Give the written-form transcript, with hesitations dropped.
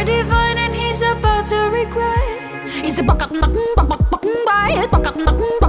are divine and he's about to regret. He's a buck up, buck, buck, buck, buy it, buck up, buck.